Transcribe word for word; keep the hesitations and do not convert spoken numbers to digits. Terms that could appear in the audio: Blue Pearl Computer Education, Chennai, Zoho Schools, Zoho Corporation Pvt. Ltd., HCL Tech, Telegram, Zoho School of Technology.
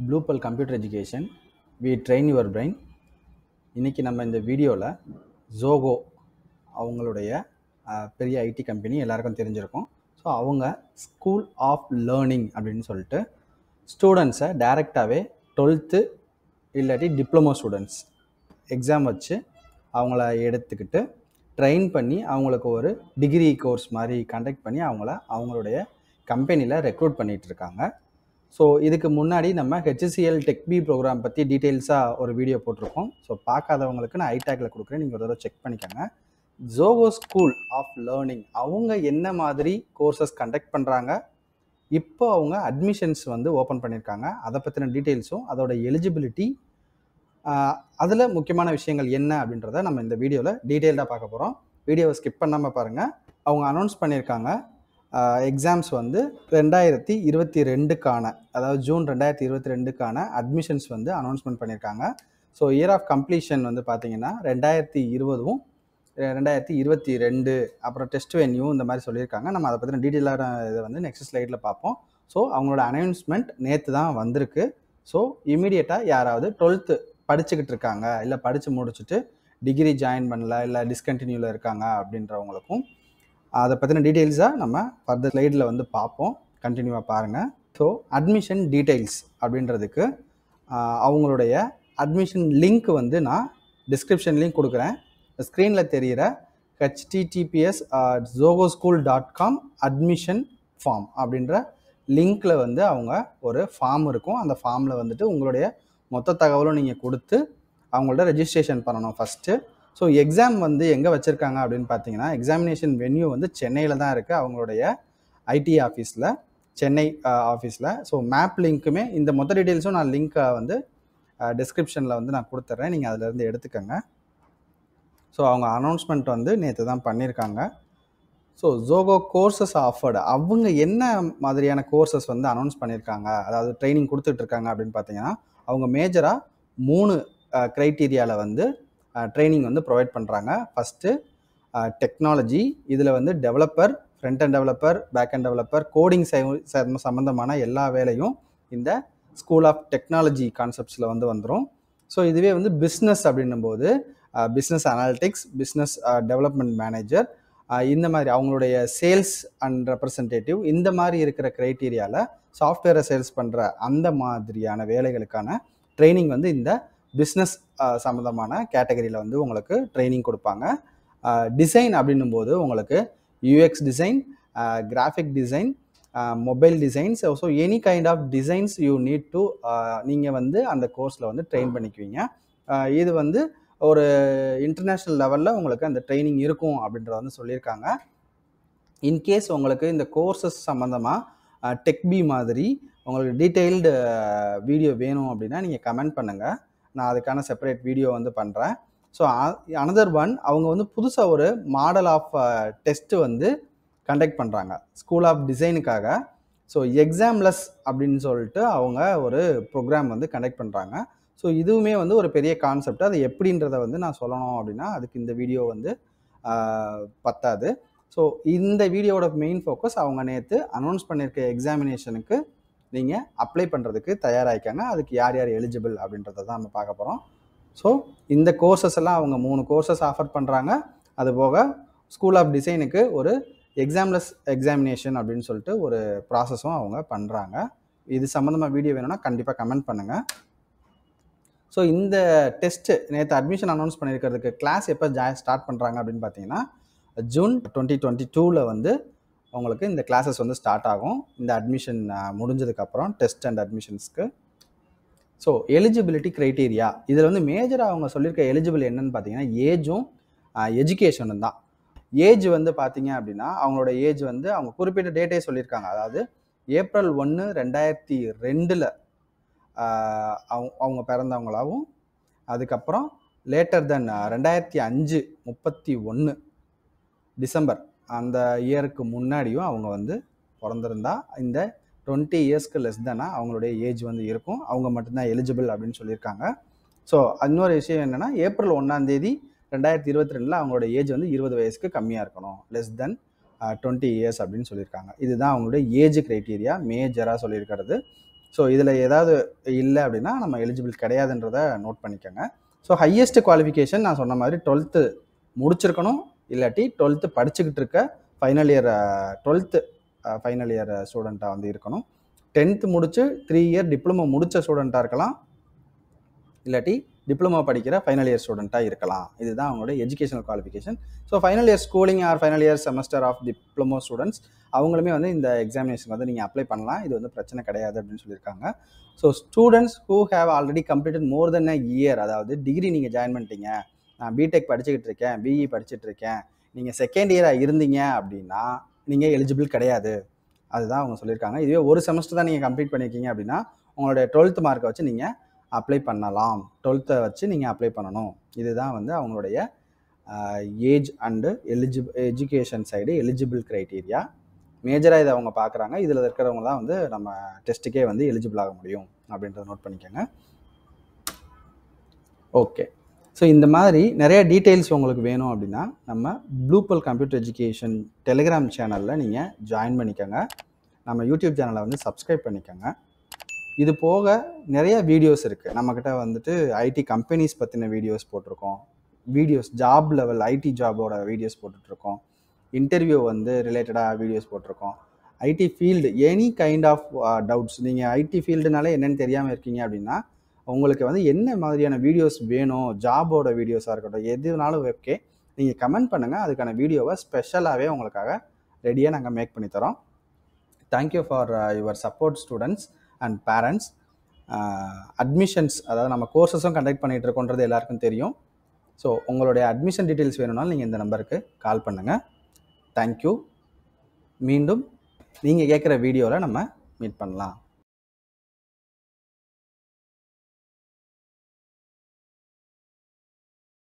Blue Pearl Computer Education, we train your brain. இன்னைக்கு நம்ம இந்த வீடியோல Zoho அவங்களுடைய பெரிய ஐடி கம்பெனி எல்லாருக்கும் தெரிஞ்சிருக்கும். ஸோ அவங்க ஸ்கூல் ஆஃப் லேர்னிங் அப்படின்னு சொல்லிட்டு ஸ்டூடெண்ட்ஸை டைரெக்டாகவே டுவெல்த்து இல்லாட்டி டிப்ளமோ ஸ்டூடெண்ட்ஸ் எக்ஸாம் வச்சு அவங்கள எடுத்துக்கிட்டு ட்ரெயின் பண்ணி அவங்களுக்கு ஒரு டிகிரி கோர்ஸ் மாதிரி கண்டக்ட் பண்ணி அவங்கள அவங்களுடைய கம்பெனியில் ரெக்ரூட் பண்ணிகிட்டு இருக்காங்க. ஸோ இதுக்கு முன்னாடி நம்ம H C L Tech B program பற்றி டீட்டெயில்ஸாக ஒரு வீடியோ போட்டிருக்கோம். ஸோ பார்க்காதவங்களுக்கு நான் ஐடாக்ல கொடுக்குறேன், நீங்கள் ஒரு தடவை செக் பண்ணிக்கோங்க. Zoho School of Learning அவங்க என்ன மாதிரி கோர்சஸ் கண்டக்ட் பண்ணுறாங்க, இப்போ அவங்க அட்மிஷன்ஸ் வந்து ஓப்பன் பண்ணியிருக்காங்க, அதை பற்றின டீட்டெயில்ஸும் அதோட எலிஜிபிலிட்டி அதில் முக்கியமான விஷயங்கள் என்ன அப்படின்றத நம்ம இந்த வீடியோவில் டீட்டெயில்டாக பார்க்க போகிறோம். வீடியோவை ஸ்கிப் பண்ணாமல் பாருங்கள். அவங்க அனௌன்ஸ் பண்ணியிருக்காங்க எக்ஸாம்ஸ் வந்து ரெண்டாயிரத்தி இருபத்தி ரெண்டுக்கான அதாவது ஜூன் ரெண்டாயிரத்தி இருபத்தி ரெண்டுக்கான அட்மிஷன்ஸ் வந்து அனௌன்ஸ்மெண்ட் பண்ணியிருக்காங்க. ஸோ இயர் ஆஃப் கம்ப்ளீஷன் வந்து பார்த்திங்கன்னா ரெண்டாயிரத்தி இருபதும் ரெண்டாயிரத்தி இருபத்தி ரெண்டு அப்புறம் டெஸ்ட் வென்யூ இந்த மாதிரி சொல்லியிருக்காங்க. நம்ம அதை பற்றின டீட்டெயிலாக இதை வந்து நெக்ஸ்ட் ஸ்லைடில் பார்ப்போம். ஸோ அவங்களோட அனௌன்ஸ்மெண்ட் நேற்று தான் வந்திருக்கு. ஸோ இமீடியட்டாக யாராவது டுவெல்த்து படிச்சுக்கிட்டு இருக்காங்க, இல்லை படித்து முடிச்சுட்டு டிகிரி ஜாயின் பண்ணல, இல்லை டிஸ்கண்டினியூவில் இருக்காங்க அப்படின்றவங்களுக்கும் அதை பற்றின டீட்டெயில்ஸாக நம்ம ஃபர்தர் ஸ்லைடில் வந்து பார்ப்போம். கண்டினியூவாக பாருங்கள். ஸோ அட்மிஷன் டீட்டெயில்ஸ் அப்படின்றதுக்கு அவங்களுடைய அட்மிஷன் லிங்க் வந்து நான் டிஸ்கிரிப்ஷன் லிங்க் கொடுக்குறேன். ஸ்க்ரீனில் தெரிகிற HTTPS Zoho school dot com admission form அப்படின்ற லிங்க்கில் வந்து அவங்க ஒரு ஃபார்ம் இருக்கும். அந்த ஃபார்மில் வந்துட்டு உங்களுடைய மொத்த தகவலும் நீங்கள் கொடுத்து அவங்கள்ட்ட ரெஜிஸ்ட்ரேஷன் பண்ணணும் ஃபஸ்ட்டு. ஸோ எக்ஸாம் வந்து எங்கே வச்சுருக்காங்க அப்படின்னு பார்த்தீங்கன்னா எக்ஸாமினேஷன் வென்யூ வந்து சென்னையில் தான் இருக்குது, அவங்களுடைய ஐடி ஆஃபீஸில், சென்னை ஆஃபீஸில். ஸோ மேப் லிங்க்குமே இந்த மொத்த டீட்டெயில்ஸும் நான் லிங்க்கை வந்து டிஸ்கிரிப்ஷனில் வந்து நான் கொடுத்துட்றேன், நீங்கள் அதிலேருந்து எடுத்துக்கோங்க. ஸோ அவங்க அனௌன்ஸ்மெண்ட் வந்து நேற்று தான் பண்ணியிருக்காங்க. ஸோ Zoho கோர்சஸ் ஆஃபர்டு அவங்க என்ன மாதிரியான கோர்சஸ் வந்து அனௌன்ஸ் பண்ணியிருக்காங்க, அதாவது ட்ரைனிங் கொடுத்துட்ருக்காங்க அப்படின்னு பார்த்தீங்கன்னா அவங்க மேஜராக மூணு க்ரைட்டீரியாவில் வந்து ட்ரைனிங் வந்து ப்ரொவைட் பண்ணுறாங்க. ஃபஸ்ட்டு டெக்னாலஜி, இதில் வந்து developer, front and developer, back and developer, coding சம்மந்தமான எல்லா வேலையும் இந்த ஸ்கூல் ஆஃப் டெக்னாலஜி கான்செப்ட்ஸில் வந்து வந்துடும். ஸோ இதுவே வந்து பிஸ்னஸ் அப்படின்னும்போது business analytics, business development manager, இந்த மாதிரி அவங்களுடைய சேல்ஸ் அண்ட் ரெப்ரசன்டேட்டிவ் இந்த மாதிரி இருக்கிற க்ரைட்டீரியாவில் சாஃப்ட்வேரை சேல்ஸ் பண்ணுற அந்த மாதிரியான வேலைகளுக்கான ட்ரைனிங் வந்து இந்த பிஸ்னஸ் சம்மந்தமான கேட்டகரியில் வந்து உங்களுக்கு ட்ரைனிங் கொடுப்பாங்க. டிசைன் அப்படின்னும் போது உங்களுக்கு UX design, graphic design, mobile designs, so any kind of designs you need to நீங்கள் வந்து அந்த கோர்ஸில் வந்து ட்ரெயின் பண்ணிக்குவீங்க. இது வந்து ஒரு இன்டர்நேஷ்னல் லெவலில் உங்களுக்கு அந்த ட்ரைனிங் இருக்கும் அப்படின்றத வந்து சொல்லியிருக்காங்க. இன்கேஸ் உங்களுக்கு இந்த கோர்சஸ் சம்மந்தமாக டெக் பி மாதிரி உங்களுக்கு டீட்டெயில்டு வீடியோ வேணும் அப்படின்னா நீங்கள் கமெண்ட் பண்ணுங்கள், நான் அதுக்கான செப்பரேட் வீடியோ வந்து பண்ணுறேன். ஸோ அனதர் ஒன், அவங்க வந்து புதுசாக ஒரு மாடல் ஆஃப் டெஸ்ட்டு வந்து கண்டக்ட் பண்ணுறாங்க ஸ்கூல் ஆஃப் டிசைனுக்காக. ஸோ எக்ஸாம்லெஸ் அப்படின்னு சொல்லிட்டு அவங்க ஒரு ப்ரோக்ராம் வந்து கண்டக்ட் பண்ணுறாங்க. ஸோ இதுவுமே வந்து ஒரு பெரிய கான்செப்ட், அது எப்படின்றத வந்து நான் சொல்லணும் அப்படின்னா அதுக்கு இந்த வீடியோ வந்து பத்தாது. ஸோ இந்த வீடியோட மெயின் ஃபோக்கஸ் அவங்க நேற்று அனௌன்ஸ் பண்ணியிருக்க எக்ஸாமினேஷனுக்கு நீங்கள் அப்ளை பண்ணுறதுக்கு தயாராகிக்காங்க, அதுக்கு யார் யார் எலிஜிபிள் அப்படின்றத தான் நம்ம பார்க்க போகிறோம். ஸோ இந்த கோர்சஸ் எல்லாம் அவங்க மூணு கோர்சஸ் ஆஃபர் பண்ணுறாங்க. அதுபோக ஸ்கூல் ஆஃப் டிசைனுக்கு ஒரு எக்ஸாம்லெஸ் எக்ஸாமினேஷன் அப்படின்னு சொல்லிட்டு ஒரு ப்ராசஸும் அவங்க பண்ணுறாங்க. இது சம்மந்தமாக வீடியோ வேணும்னா கண்டிப்பாக கமெண்ட் பண்ணுங்கள். ஸோ இந்த டெஸ்ட்டு நேற்று அட்மிஷன் அனௌன்ஸ் பண்ணியிருக்கிறதுக்கு கிளாஸ் எப்போ ஜா ஸ்டார்ட் பண்ணுறாங்க அப்படின்னு பார்த்தீங்கன்னா ஜூன் டுவெண்ட்டி டுவெண்ட்டி டூவில் வந்து உங்களுக்கு இந்த கிளாஸஸ் வந்து ஸ்டார்ட் ஆகும், இந்த அட்மிஷன் முடிஞ்சதுக்கப்புறம் டெஸ்ட் அண்ட் அட்மிஷன்ஸ்க்கு. ஸோ எலிஜிபிலிட்டி க்ரைட்டீரியா இதில் வந்து மேஜராக அவங்க சொல்லியிருக்க எலிஜிபிள் என்னன்னு பார்த்தீங்கன்னா ஏஜும் எஜுகேஷனும் தான். ஏஜ் வந்து பார்த்தீங்க அப்படின்னா அவங்களோட ஏஜ் வந்து அவங்க குறிப்பிட்ட டேட்டே சொல்லியிருக்காங்க, அதாவது ஏப்ரல் ஒன்று ரெண்டாயிரத்தி ரெண்டில் அவங்க அவங்க பிறந்தவங்களாகவும், அதுக்கப்புறம் லேட்டர் தென் ரெண்டாயிரத்தி அஞ்சு முப்பத்தி ஒன்று டிசம்பர் அந்த இயருக்கு முன்னாடியும் அவங்க வந்து பிறந்திருந்தா இந்த டுவெண்ட்டி இயர்ஸ்க்கு லெஸ் தானாக அவங்களுடைய ஏஜ் வந்து இருக்கும், அவங்க மட்டும்தான் எலிஜிபிள் அப்படின்னு சொல்லியிருக்காங்க. ஸோ இன்னொரு விஷயம் என்னென்னா ஏப்ரல் ஒன்றாம் தேதி ரெண்டாயிரத்தி இருபத்தி ரெண்டில் அவங்களோட ஏஜ் வந்து இருபது வயசுக்கு கம்மியாக இருக்கணும், லெஸ் தென் டுவெண்ட்டி இயர்ஸ் அப்படின்னு சொல்லியிருக்காங்க. இதுதான் அவங்களுடைய ஏஜ் க்ரைட்டீரியா மேஜராக சொல்லியிருக்கிறது. So, this is eligible note. So, highest qualification is twelfth twelfth final year twelfth final year student tenth three year diploma student diploma final year student. This is the educational qualification. So final year schooling or final year semester of diploma students avungalume vandu indha examination ku neenga apply pannalam idu vandu prachana kedaiyadhu appdinu sollirukanga. So students who have already completed more than a year adhaavadhu degree neenga join panniteenga na B Tech padichittirukken B E padichittirukken neenga second year ah irundinga appadina neenga eligible kedaiyadhu adha avanga sollirukanga. Idhe oru semester da neenga complete pannirukinga appadina ungala twelfth mark vachu neenga apply pannalam twelfth vachu neenga apply pananum. Idhu dhaan vandu avungalaude age and eligible education side eligible criteria major ah idha avanga paakranga. Idhula irukravanga dhaan vandu nama test ku vandu eligible aaga mudiyum abindra note panikenga. Okay, so indha mari nariya details ungalku venum appadina nama Blue Pearl Computer Education Telegram channel la neenga join panikenga. Nama YouTube channel la vandu subscribe panikenga. இது போக நிறைய videos இருக்கு நம்மகிட்ட வந்துட்டு IT companies பத்தின videos போட்டுருக்கோம், videos job level IT ஜாபோட videos போட்டுட்டுருக்கோம், இன்டர்வியூ வந்து ரிலேட்டடாக வீடியோஸ் போட்டிருக்கோம், IT field any kind of doubts நீங்கள் ஐடி ஃபீல்டுனாலே என்னென்னு தெரியாமல் இருக்கீங்க அப்படின்னா உங்களுக்கு வந்து என்ன மாதிரியான வீடியோஸ் வேணும், ஜாபோட வீடியோஸாக இருக்கட்டும், எதுனாலும் ஓகே நீங்கள் கமெண்ட் பண்ணுங்கள். அதுக்கான வீடியோவை ஸ்பெஷலாகவே உங்களுக்காக ரெடியாக நாங்கள் மேக் பண்ணி தரோம். Thank you for your support students and parents. uh, admissions adha nama courses conduct pannit irukondradhu ellarkum theriyum. So ungaloda admission details venumna neenga indha number ku call pannunga. Thank you. Meendum neenga kekra video la nama meet pannalam.